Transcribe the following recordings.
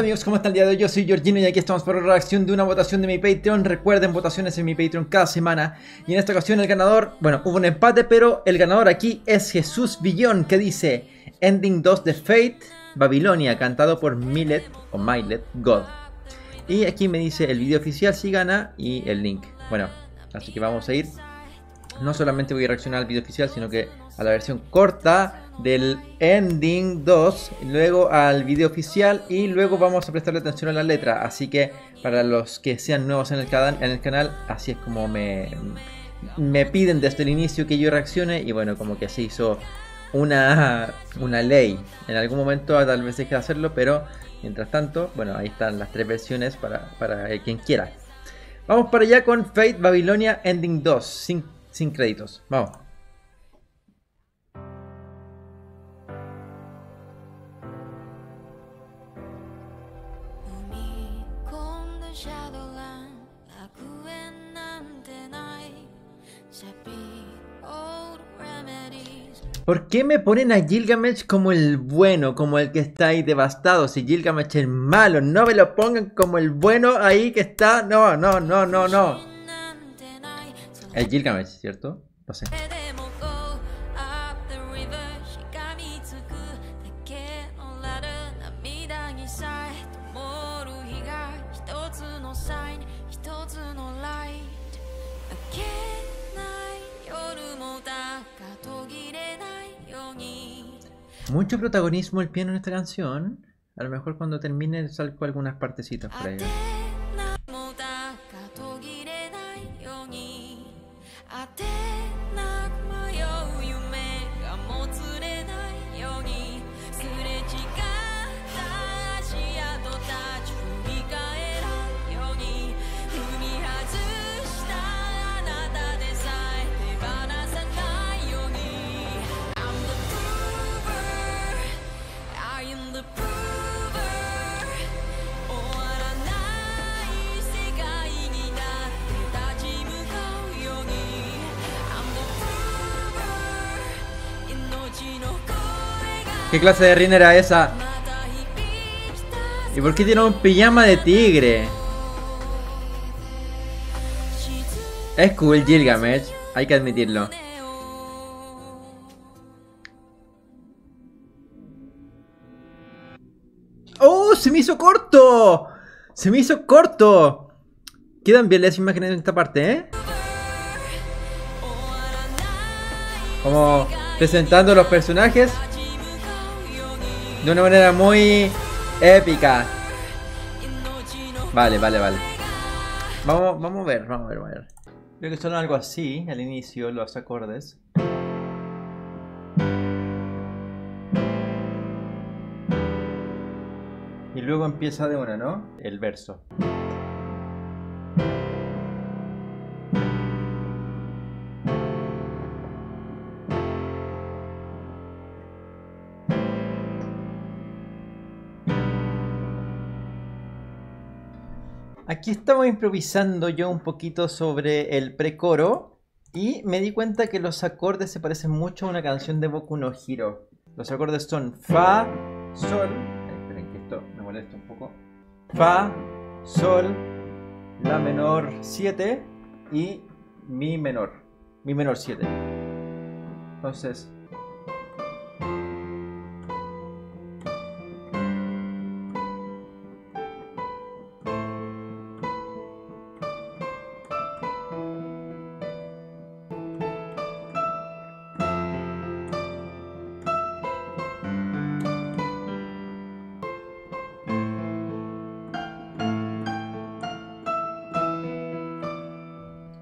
Hola amigos, ¿cómo están el día de hoy? Yo soy Giorgino y aquí estamos para la reacción de una votación de mi Patreon. Recuerden, votaciones en mi Patreon cada semana. Y en esta ocasión el ganador, bueno, hubo un empate, pero el ganador aquí es Jesús Villón, que dice Ending 2 de Fate Babilonia, cantado por Millet o Millet God. Y aquí me dice el video oficial si gana y el link. Bueno, así que vamos a ir. No solamente voy a reaccionar al video oficial, sino que a la versión corta del Ending 2, luego al video oficial y luego vamos a prestarle atención a la letra. Así que para los que sean nuevos en el canal, así es como me piden desde el inicio que yo reaccione. Y bueno, como que se hizo una ley. En algún momento tal vez deje de hacerlo, pero mientras tanto, bueno, ahí están las tres versiones para quien quiera. Vamos para allá con Fate Babilonia Ending 2, sin créditos. Vamos. ¿Por qué me ponen a Gilgamesh como el bueno, como el que está ahí devastado? Si Gilgamesh es malo, no me lo pongan como el bueno ahí que está. No. Es Gilgamesh, ¿cierto? No sé. Mucho protagonismo el piano en esta canción. A lo mejor cuando termine salgo algunas partecitas por ahí. ¿Qué clase de Rin era esa? ¿Y por qué tiene un pijama de tigre? Es cool Gilgamesh, hay que admitirlo. ¡Oh! ¡Se me hizo corto! ¡Se me hizo corto! Quedan bien las imágenes en esta parte, ¿eh? Como presentando los personajes de una manera muy épica. Vale. Vamos a ver. Creo que son algo así al inicio los acordes. Y luego empieza de una, ¿no? El verso. Aquí estamos improvisando yo un poquito sobre el precoro y me di cuenta que los acordes se parecen mucho a una canción de Boku no Hiro. Los acordes son Fa, Sol. Esperen que esto me molesta un poco. Fa, Sol, La menor 7 y Mi menor. Mi menor 7. Entonces.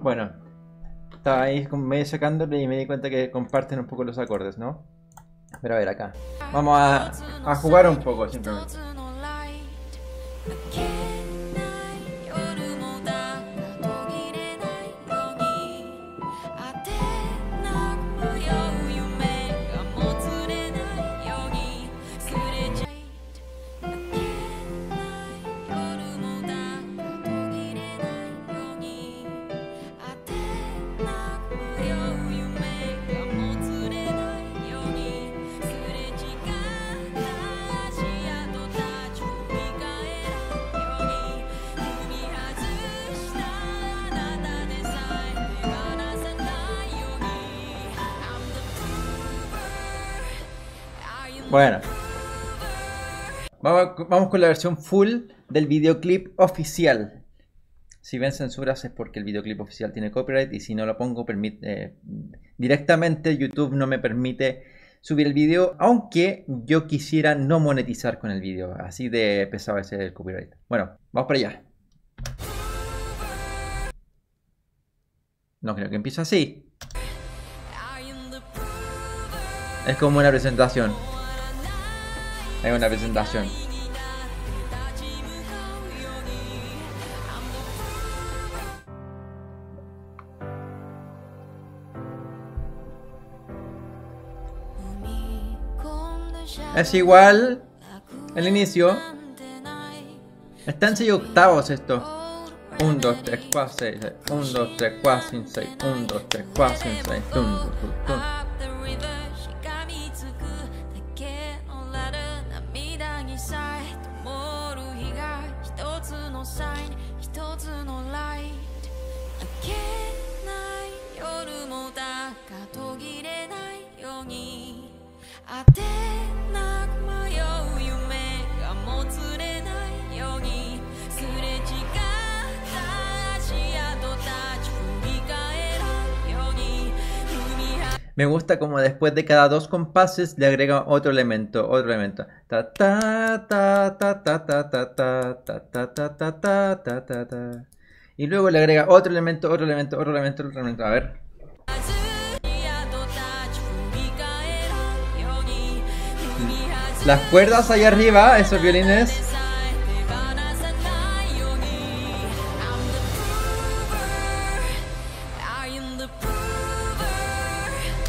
Bueno, estaba ahí medio sacándole y me di cuenta que comparten un poco los acordes, ¿no? Pero a ver acá. Vamos a jugar un poco simplemente. Bueno, vamos con la versión full del videoclip oficial. Si ven censuras es porque el videoclip oficial tiene copyright, y si no lo pongo directamente YouTube no me permite subir el video, aunque yo quisiera no monetizar con el video, así de pesado es el copyright. Bueno, vamos para allá. No creo que empiece así. Es como una presentación. Es una presentación. Es igual el inicio. Está en 6 octavos esto. 1, 2, 3, 4, 6, 6. 1, 2, 3, 4, 5, 6. 1, 2, 3, 4, 5, 6. Tum, tum, tum. Me gusta como después de cada 2 compases le agrega otro elemento, otro elemento. Ta ta ta ta ta ta ta ta ta ta ta ta ta. Y luego le agrega otro elemento, otro elemento, otro elemento, otro elemento. A ver. Las cuerdas allá arriba, esos violines.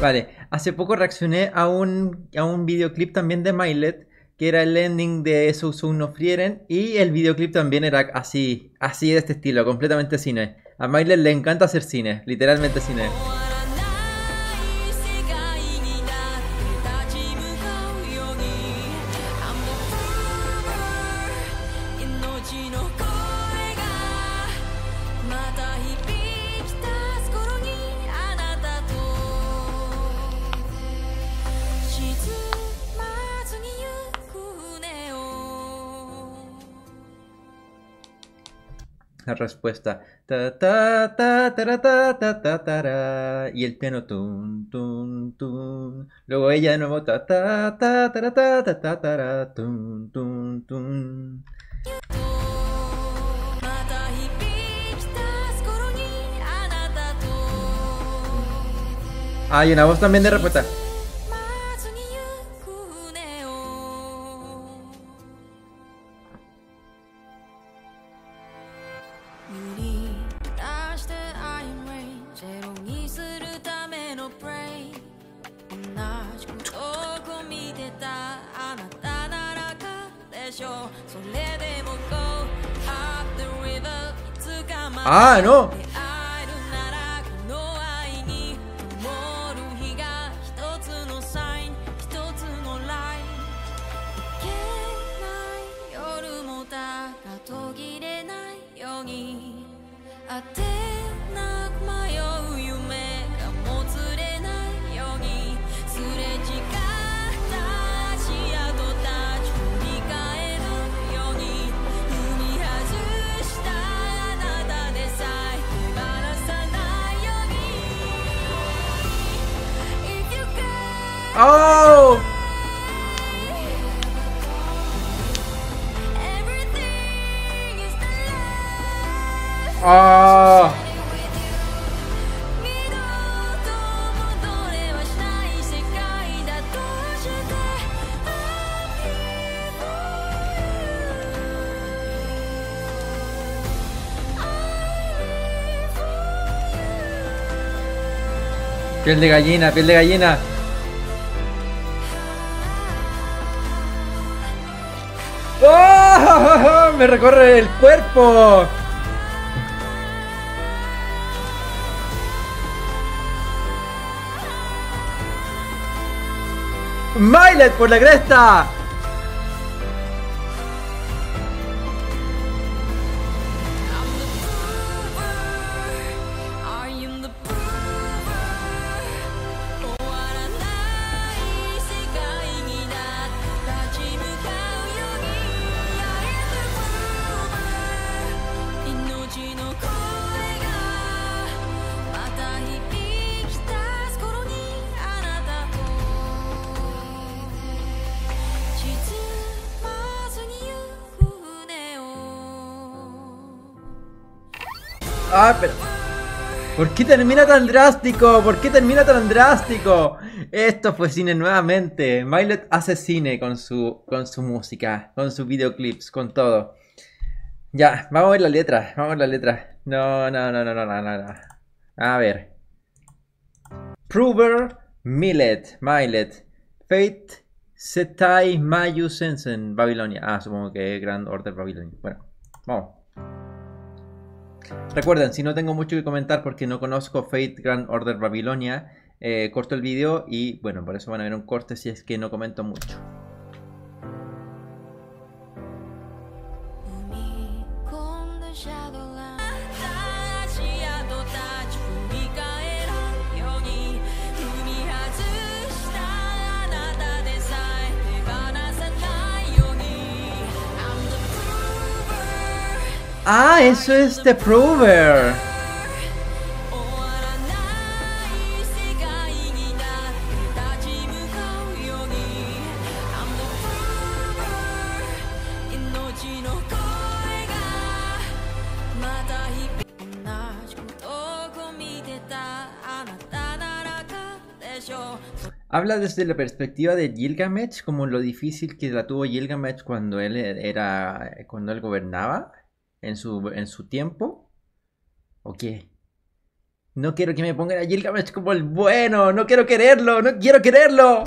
Vale, hace poco reaccioné a un videoclip también de Millet, que era el ending de Sousou no Frieren, y el videoclip también era así, así de este estilo, completamente cine. A Millet le encanta hacer cine, literalmente cine. La respuesta. Ta, ta, ta, ta, ta, ta, ta, ta, ta, y el piano tun, tun, tun. Luego ella de nuevo ta, ta, ta, ta, ta, ta, ta, ta, tun, tun, tun. Hay una voz también de respuesta. Ah, no. Oh. Oh. Piel de gallina, piel de gallina. ¡Oh! ¡Me recorre el cuerpo! ¡Millet por la cresta! Ah, espera. ¿Por qué termina tan drástico? ¿Por qué termina tan drástico? Esto fue cine nuevamente. Millet hace cine con su música, con sus videoclips, con todo. Ya, vamos a ver la letra, vamos a ver la letra. No. A ver. PROVER, Millet. Fate, Zettai Majuu Sensen Babylonia. Ah, supongo que Grand Order Babylonia. Bueno, vamos. Recuerden, si no tengo mucho que comentar porque no conozco Fate/Grand Order Babilonia, corto el video y bueno, por eso van a ver un corte si es que no comento mucho. Ah, eso es The Prover. Habla desde la perspectiva de Gilgamesh, como lo difícil que la tuvo Gilgamesh cuando él gobernaba. En su tiempo. ¿O qué? No quiero que me pongan a Gilgamesh como el bueno. No quiero quererlo. No quiero quererlo.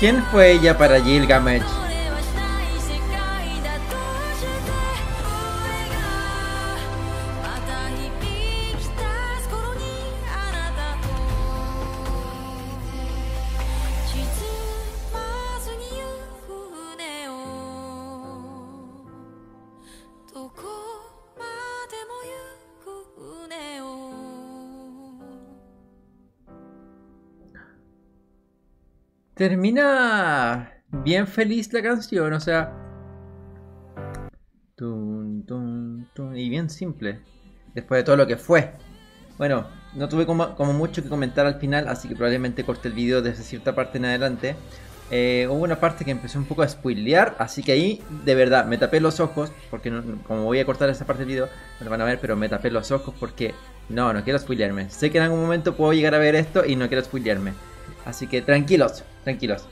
¿Quién fue ella para Gilgamesh? Termina bien feliz la canción, o sea, y bien simple, después de todo lo que fue. Bueno, no tuve como mucho que comentar al final, así que probablemente corte el video desde cierta parte en adelante. Hubo una parte que empezó un poco a spoilear, así que ahí, de verdad, me tapé los ojos, porque no, como voy a cortar esa parte del video, no lo van a ver, pero me tapé los ojos porque no quiero spoilearme. Sé que en algún momento puedo llegar a ver esto y no quiero spoilearme. Así que tranquilos, tranquilos.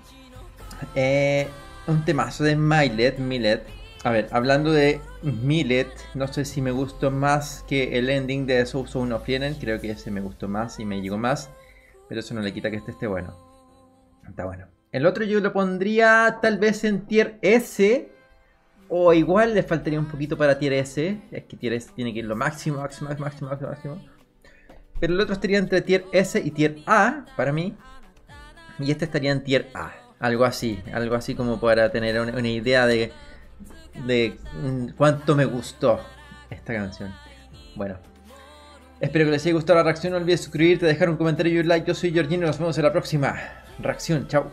Un temazo de Millet. A ver, hablando de Millet, no sé si me gustó más que el ending de Sousou no Frieren. Creo que ese me gustó más y me llegó más. Pero eso no le quita que este esté bueno. Está bueno. El otro yo lo pondría tal vez en tier S. O igual le faltaría un poquito para tier S. Es que tier S tiene que ir lo máximo. Pero el otro estaría entre tier S y tier A para mí. Y este estaría en tier A, algo así como para tener una idea de cuánto me gustó esta canción. Bueno, espero que les haya gustado la reacción, no olvides suscribirte, dejar un comentario y un like. Yo soy Giorgino, nos vemos en la próxima reacción, chao.